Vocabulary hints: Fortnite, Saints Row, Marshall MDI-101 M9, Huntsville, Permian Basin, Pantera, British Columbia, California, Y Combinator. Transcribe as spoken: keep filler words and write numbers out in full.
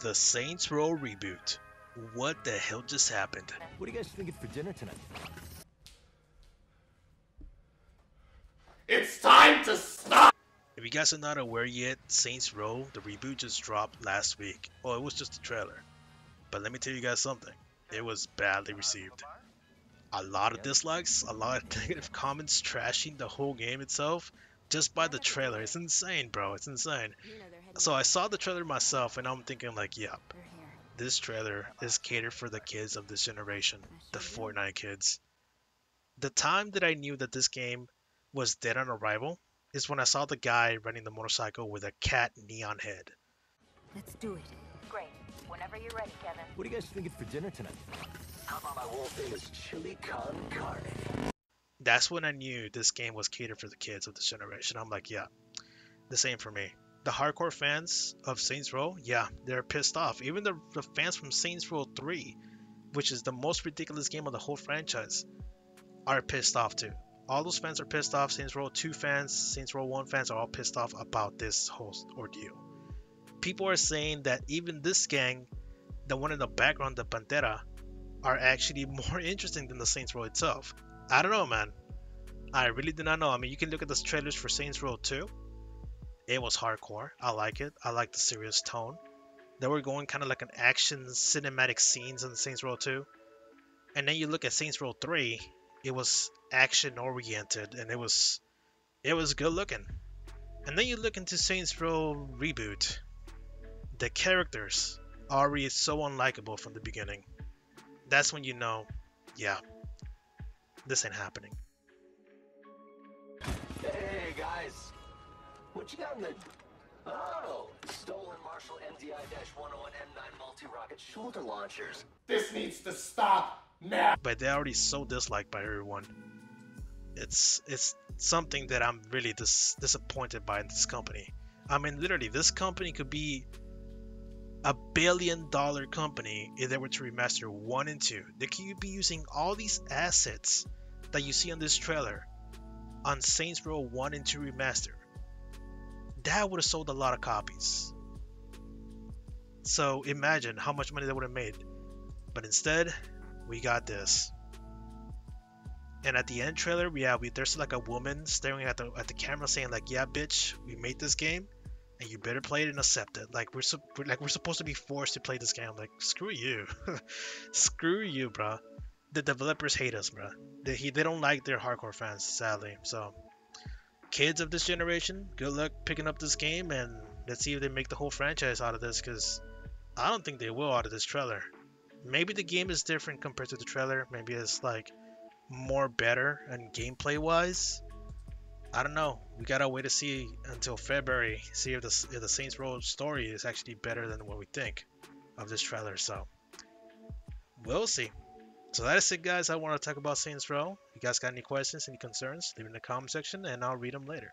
The Saints Row reboot. What the hell just happened? What do you guys think it's for dinner tonight? It's time to stop! If you guys are not aware yet, Saints Row, the reboot, just dropped last week. Oh, well, it was just a trailer. But let me tell you guys something. It was badly received. A lot of dislikes, a lot of negative comments trashing the whole game itself just by the trailer. It's insane, bro. It's insane. So I saw the trailer myself and I'm thinking like, yep, this trailer is catered for the kids of this generation, the Fortnite kids. The time that I knew that this game was dead on arrival is when I saw the guy running the motorcycle with a cat neon head. Let's do it. Great. Whenever you're ready, Kevin. What do you guys think it's for dinner tonight? How about my world famous chili con carne? That's when I knew this game was catered for the kids of this generation. I'm like, yeah, this ain't for me. The hardcore fans of Saints Row, yeah, they're pissed off. Even the, the fans from Saints Row three, which is the most ridiculous game of the whole franchise, are pissed off too. All those fans are pissed off. Saints Row two fans, Saints Row one fans are all pissed off about this whole ordeal. People are saying that even this gang, the one in the background, the Pantera, are actually more interesting than the Saints Row itself. I don't know, man. I really do not know. I mean, you can look at the trailers for Saints Row two. It was hardcore. I like it. I like the serious tone. They were going kind of like an action cinematic scenes in Saints Row two. And then you look at Saints Row three. It was action oriented and it was it was good looking. And then you look into Saints Row reboot. The characters are already so unlikable from the beginning. That's when you know, yeah, this ain't happening. Hey guys, what you got in the... Oh, stolen Marshall M D I one oh one M nine multi-rocket shoulder launchers. This needs to stop now. But they're already so disliked by everyone. It's it's something that I'm really dis disappointed by in this company. I mean, literally, this company could be a billion dollar company if they were to remaster one and two. They could be using all these assets that you see on this trailer on Saints Row one and two remaster. That would have sold a lot of copies. So imagine how much money they would have made. But instead, we got this. And at the end trailer, yeah, we, there's like a woman staring at the at the camera saying like, "Yeah, bitch, we made this game." And you better play it and accept it. Like we're, we're like we're supposed to be forced to play this game. Like screw you, screw you, bro. The developers hate us, bro. They he, they don't like their hardcore fans, sadly. So, kids of this generation, good luck picking up this game, and let's see if they make the whole franchise out of this. Because I don't think they will out of this trailer. Maybe the game is different compared to the trailer. Maybe it's like more better and gameplay wise. I don't know. We gotta wait to see until February, see if the, if the Saints Row story is actually better than what we think of this trailer. So we'll see. So that is it, guys. I want to talk about Saints Row. If you guys got any questions, any concerns, leave it in the comment section and I'll read them later.